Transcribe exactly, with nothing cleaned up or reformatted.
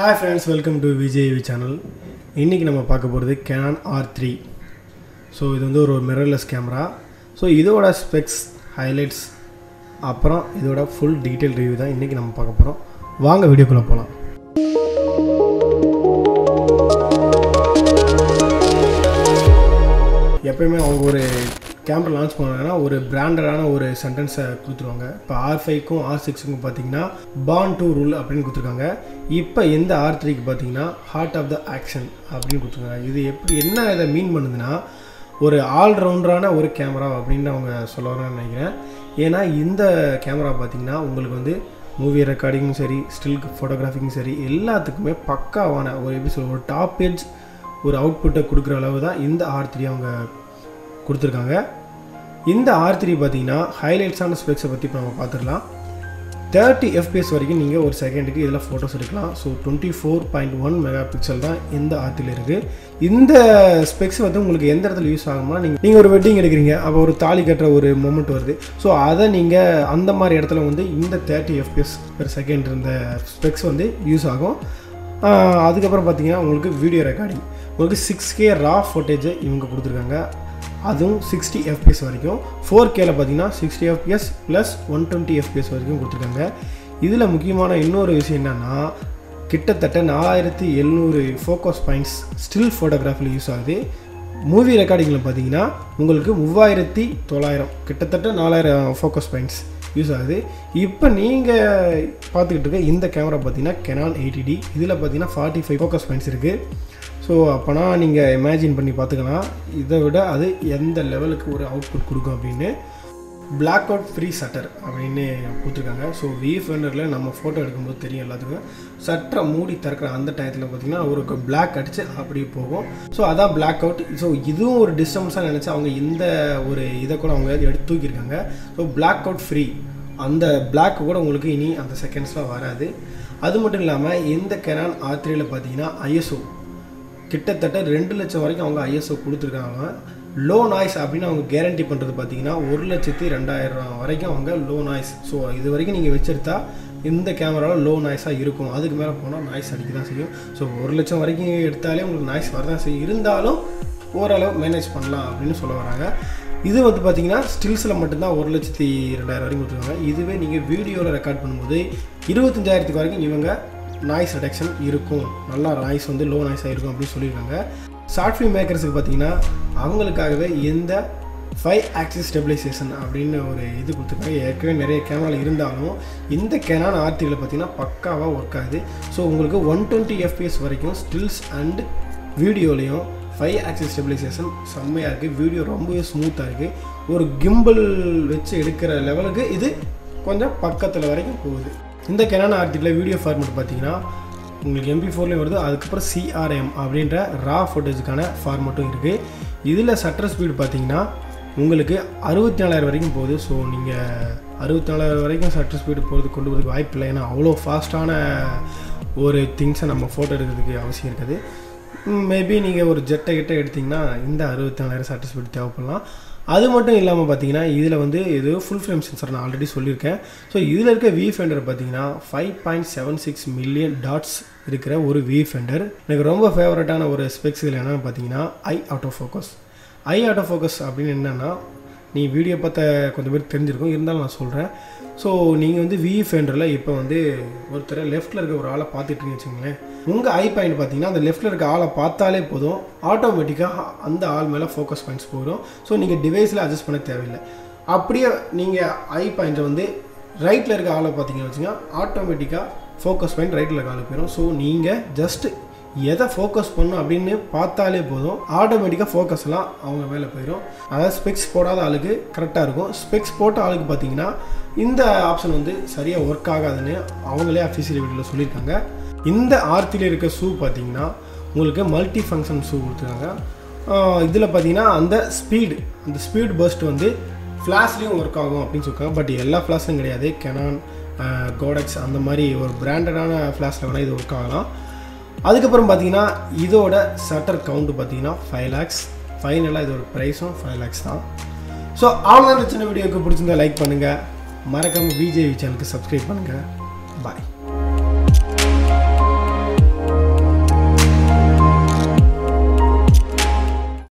Hi friends, welcome to V J A V channel. இன்னைக்கு நம்ம பார்க்க போறது Canon R three. So இது வந்து ஒரு mirrorless camera. So இதோட specs, highlights அப்புறம் இதோட full detail review தான் இன்னைக்கு நம்ம பார்க்க போறோம். வாங்க வீடியோக்குள்ள போலாம். எப்பவுமே அவங்க ஒரு கேமரா லான்ச் பண்ணாங்கன்னா ஒரு பிராண்டடான ஒரு சென்டென்ஸை கொடுத்துருவாங்க. இப்போ ஆர் ஃபைவ்க்கும் ஆர் சிக்ஸ்க்கும் பார்த்தீங்கன்னா பாண்ட் டு ரூல் அப்படின்னு கொடுத்துருக்காங்க. இப்போ எந்த ஆர் த்ரீக்கு பார்த்தீங்கன்னா ஹார்ட் ஆஃப் த ஆக்ஷன் அப்படின்னு கொடுத்துருக்காங்க. இது எப்படி என்ன இதை மீன் பண்ணுதுன்னா ஒரு ஆல்ரவுண்டரான ஒரு கேமரா அப்படின்னு அவங்க சொல்ல வரான்னு நினைக்கிறேன். ஏன்னா இந்த கேமரா பார்த்தீங்கன்னா உங்களுக்கு வந்து மூவி ரெக்கார்டிங்கும் சரி, ஸ்டில் ஃபோட்டோகிராஃபிக்கும் சரி, எல்லாத்துக்குமே பக்காவான ஒரு எப்படி சொல்ல ஒரு டாப் எட்ஜ் ஒரு அவுட்புட்டை கொடுக்குற அளவு தான் இந்த ஆர் த்ரீ அவங்க கொடுத்துருக்காங்க. இந்த ஆர் த்ரீ பார்த்தீங்கன்னா ஹைலைட்ஸான ஸ்பெக்ஸை பற்றி இப்போ நம்ம பார்த்துடலாம். தேர்ட்டி எஃப்பிஎஸ் வரைக்கும் நீங்கள் ஒரு செகண்டுக்கு இதில் ஃபோட்டோஸ் எடுக்கலாம். So twenty four point one mega pixel தான் இந்த ஆர்த்தியில் இருக்குது. இந்த ஸ்பெக்ஸ் வந்து உங்களுக்கு எந்த இடத்துல யூஸ் ஆகும்னா நீங்கள் நீங்கள் ஒரு வெட்டிங் எடுக்கிறீங்க, அப்போ ஒரு தாலி கட்டுற ஒரு மொமெண்ட் வருது. ஸோ அதை நீங்கள் அந்த மாதிரி இடத்துல வந்து இந்த தேர்ட்டி எஃப்பிஎஸ் பெர் செகண்ட் இருந்த ஸ்பெக்ஸ் வந்து யூஸ் ஆகும். அதுக்கப்புறம் பார்த்தீங்கன்னா உங்களுக்கு வீடியோ ரெக்கார்டிங் உங்களுக்கு சிக்ஸ் கே ரா ஃபோட்டேஜை இவங்க கொடுத்துருக்காங்க. அதுவும் சிக்ஸ்டி எஃப்பிஎஸ் வரைக்கும் ஃபோர் கேல பார்த்தீங்கன்னா sixty FPS plus one twenty FPS வரைக்கும் கொடுத்துருக்காங்க. இதில் முக்கியமான இன்னொரு விஷயம் என்னென்னா கிட்டத்தட்ட நாலாயிரத்தி எழுநூறு ஃபோக்கஸ் பாயிண்ட்ஸ் ஸ்டில் ஃபோட்டோகிராஃபியில் யூஸ் ஆகுது. மூவி ரெக்கார்டிங்கில் பார்த்தீங்கன்னா உங்களுக்கு மூவாயிரத்தி தொள்ளாயிரம் கிட்டத்தட்ட நாலாயிரம் ஃபோக்கஸ் பாயிண்ட்ஸ் யூஸ் ஆகுது. இப்போ நீங்கள் பார்த்துக்கிட்டு இருக்க இந்த கேமரா பார்த்தீங்கன்னா கெனான் எயிட்டி டி. இதில் பார்த்தீங்கன்னா ஃபார்ட்டி ஃபைவ் ஃபோக்கஸ் பாயிண்ட்ஸ் இருக்குது. ஸோ அப்போனா நீங்கள் இமேஜின் பண்ணி பார்த்துக்கலாம் இதை விட அது எந்த லெவலுக்கு ஒரு அவுட்புட் கொடுக்கும் அப்படின்னு. பிளாக் அவுட் ஃப்ரீ சட்டர் அப்படின்னு கொடுத்துருக்காங்க. ஸோ விஎஃப் வெண்டரில் நம்ம ஃபோட்டோ எடுக்கும்போது தெரியும் எல்லாத்துக்கும் சட்டரை மூடி திறக்கிற அந்த டயத்தில் பார்த்திங்கன்னா ஒரு பிளாக் அடித்து அப்படியே போகும். ஸோ அதான் பிளாக் அவுட். ஸோ இதுவும் ஒரு டிஸ்டர்பன்ஸாக நினச்சி அவங்க இந்த ஒரு இதை கூட அவங்க எடுத்து தூக்கியிருக்காங்க. ஸோ பிளாக் அவுட் ஃப்ரீ, அந்த பிளாக்கு கூட உங்களுக்கு இனி அந்த செகண்ட்ஸ்லாம் வராது. அது மட்டும் இல்லாமல் இந்த Canon ஆர் த்ரீ பார்த்திங்கன்னா ஐஎஸ்ஓ கிட்டத்தட்ட ரெண்டு லட்சம் வரைக்கும் அவங்க ஐஎஸ்ஓ கொடுத்துருக்காங்க. லோ நாய்ஸ் அப்படின்னு அவங்க கேரண்டி பண்ணுறது பார்த்தீங்கன்னா ஒரு லட்சத்தி ரெண்டாயிரம் வரைக்கும் அவங்க லோ நாய்ஸ். ஸோ இது வரைக்கும் நீங்கள் வச்சுருத்தா இந்த கேமராவில் லோ நாய்ஸாக இருக்கும், அதுக்கு மேலே போனால் நாய்ஸ் அடிக்க தான் செய்யும். ஸோ ஒரு லட்சம் வரைக்கும் எடுத்தாலே உங்களுக்கு நாய்ஸ் வரதான் செய்யும். இருந்தாலும் ஓரளவு மேனேஜ் பண்ணலாம் அப்படின்னு சொல்ல வராங்க. இது வந்து பார்த்தீங்கன்னா ஸ்டில்ஸில் மட்டும்தான் ஒரு லட்சத்தி ரெண்டாயிரம் வரைக்கும் கொடுத்துருக்காங்க. இதுவே நீங்கள் வீடியோவில் ரெக்கார்ட் பண்ணும்போது இருபத்தஞ்சாயிரத்துக்கு வரைக்கும் இவங்க நாய்ஸ் ரெடக்ஷன் இருக்கும், நல்லா நாய்ஸ் வந்து லோ நாய்ஸாக இருக்கும் அப்படின்னு சொல்லியிருக்காங்க. ஷார்ட் ஃபிலிம் மேக்கர்ஸுக்கு பார்த்தீங்கன்னா அவங்களுக்காகவே இந்த ஃபைவ் ஆக்சிஸ் ஸ்டெபிலைசேஷன் அப்படின்னு ஒரு இது கொடுத்துருக்காங்க. ஏற்கனவே நிறைய கேமராவில் இருந்தாலும் இந்த Canon ஆர் த்ரீ பார்த்தீங்கன்னா பக்காவாக ஒர்க் ஆகுது. ஸோ உங்களுக்கு ஒன் டுவெண்ட்டி எஃப்பிஎஸ் வரைக்கும் ஸ்டில்ஸ் அண்ட் வீடியோலையும் ஃபைவ் ஆக்சிஸ் ஸ்டெபிலைசேஷன் செம்மையாக இருக்குது. வீடியோ ரொம்பவே ஸ்மூத்தாக இருக்குது. ஒரு கிம்பிள் வச்சு எடுக்கிற லெவலுக்கு இது கொஞ்சம் பக்கத்தில் வரைக்கும் போகுது. இந்த Canon R three video format பார்த்தீங்கன்னா உங்களுக்கு எம்பி ஃபோர்லேயும் வருது. அதுக்கப்புறம் சிஆர்எம் அப்படின்ற ரா ஃபோட்டேஜுக்கான ஃபார்மேட்டும் இருக்குது. இதில் சட்டர் ஸ்பீடு பார்த்தீங்கன்னா உங்களுக்கு அறுபத்தி நாலாயிரம் வரைக்கும் போகுது. ஸோ நீங்கள் அறுபத்தி நாலாயிரம் வரைக்கும் சட்டர் ஸ்பீடு போகிறது கொண்டு போகிறதுக்கு வாய்ப்பு இல்லை. ஏன்னா அவ்வளோ ஃபாஸ்ட்டான ஒரு திங்ஸை நம்ம ஃபோட்டோ எடுக்கிறதுக்கு அவசியம் இருக்குது. மேபி நீங்கள் ஒரு ஜெட்டை கிட்ட எடுத்திங்கன்னா இந்த அறுபத்தி நாலாயிரம் சட்டர் ஸ்பீடு தேவைப்படலாம். அது மட்டும் இல்லாமல் பார்த்தீங்கன்னா இதில் வந்து இது ஃபுல் ஃப்ரேம் சென்சார் நான் ஆல்ரெடி சொல்லியிருக்கேன். ஸோ இதில் இருக்க வி ஃபெண்டர் பார்த்தீங்கன்னா five point seven six million dots இருக்கிற ஒரு வி ஃபெண்டர். எனக்கு ரொம்ப ஃபேவரட்டான ஒரு ஸ்பெக்ஸ் இதில் என்னென்னு பார்த்தீங்கன்னா eye auto focus. Eye auto focus அப்படின்னு என்னென்னா நீ வீடியோ பார்த்த கொஞ்சம் பேர் தெரிஞ்சிருக்கும், இருந்தாலும் நான் சொல்கிறேன். ஸோ நீங்கள் வந்து வி ஃபெண்டரில் இப்போ வந்து ஒருத்தர் லெஃப்ட்டில் இருக்க ஒரு ஆளை பார்த்துட்டுருங்க வச்சுங்களேன். உங்கள் ஐ பாயிண்ட் பார்த்தீங்கன்னா அந்த லெஃப்ட்டில் இருக்க ஆளை பார்த்தாலே போதும், ஆட்டோமேட்டிக்காக அந்த ஆள் மேலே ஃபோக்கஸ் பாயிண்ட்ஸ் போயிடும். ஸோ நீங்கள் டிவைஸில் அட்ஜஸ்ட் பண்ண தேவையில்லை. அப்படியே நீங்கள் ஐ பாயிண்ட்டை வந்து ரைட்டில் இருக்க ஆளை பார்த்தீங்கன்னு வச்சுக்கோங்க, ஆட்டோமேட்டிக்காக ஃபோக்கஸ் பாயிண்ட் ரைட்டில் இருக்க ஆள் போயிடும். ஸோ நீங்கள் ஜஸ்ட்டு எதை ஃபோக்கஸ் பண்ணும் அப்படின்னு பார்த்தாலே போதும், ஆட்டோமேட்டிக்காக ஃபோக்கஸ்லாம் அவங்க மேலே போயிடும். அதாவது ஸ்பெக்ஸ் போடாத ஆளுக்கு கரெக்டாக இருக்கும். ஸ்பெக்ஸ் போட்ட ஆளுக்கு பார்த்தீங்கன்னா இந்த ஆப்ஷன் வந்து சரியாக ஒர்க் ஆகாதுன்னு அவங்களே அஃபிஷியல் வீடியோவில் சொல்லியிருக்காங்க. இந்த ஆர்த்தியில் இருக்க ஷூ பார்த்தீங்கன்னா உங்களுக்கு மல்டி ஃபங்க்ஷன் ஷூ கொடுத்துருக்காங்க. இதில் பார்த்தீங்கன்னா அந்த ஸ்பீடு அந்த ஸ்பீடு பர்ஸ்ட் வந்து ஃப்ளாஷ்லேயும் ஒர்க் ஆகும் அப்படின்னு சொல்லியிருக்காங்க. பட் எல்லா ஃப்ளாஷும் கிடையாது. கெனான், கோடெக்ஸ் அந்த மாதிரி ஒரு பிராண்டடான ஃப்ளாஷில் வேணால் இது ஒர்க் ஆகலாம். அதுக்கப்புறம் பார்த்தீங்கன்னா இதோட சட்டர் கவுண்ட் பார்த்தீங்கன்னா ஃபைவ் லேக்ஸ் ஃபைனலாக இதோட ப்ரைஸும் ஃபைவ் லேக்ஸ் தான். ஸோ அவ்வளோதான். சின்ன வீடியோவுக்கு பிடிச்சிருந்தா லைக் பண்ணுங்கள், மறக்காமல் விஜேவி சேனலுக்கு சப்ஸ்கிரைப் பண்ணுங்கள். பாய்.